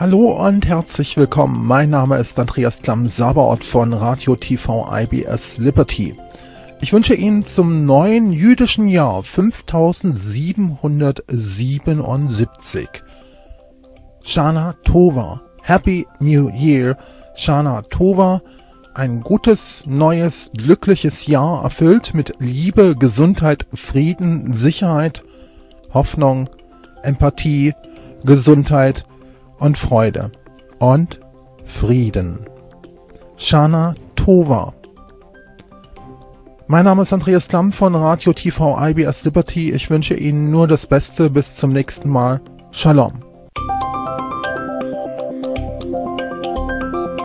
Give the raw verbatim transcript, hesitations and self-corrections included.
Hallo und herzlich willkommen, mein Name ist Andreas Klamm, Sabaot von Radio T V I B S Liberty. Ich wünsche Ihnen zum neuen jüdischen Jahr fünftausendsiebenhundertsiebenundsiebzig. Shana Tova, Happy New Year, Shana Tova, ein gutes, neues, glückliches Jahr, erfüllt mit Liebe, Gesundheit, Frieden, Sicherheit, Hoffnung, Empathie, Gesundheit und Freude und Frieden. Shana Tova. Mein Name ist Andreas Klamm von Radio T V I B S Liberty. Ich wünsche Ihnen nur das Beste. Bis zum nächsten Mal. Shalom.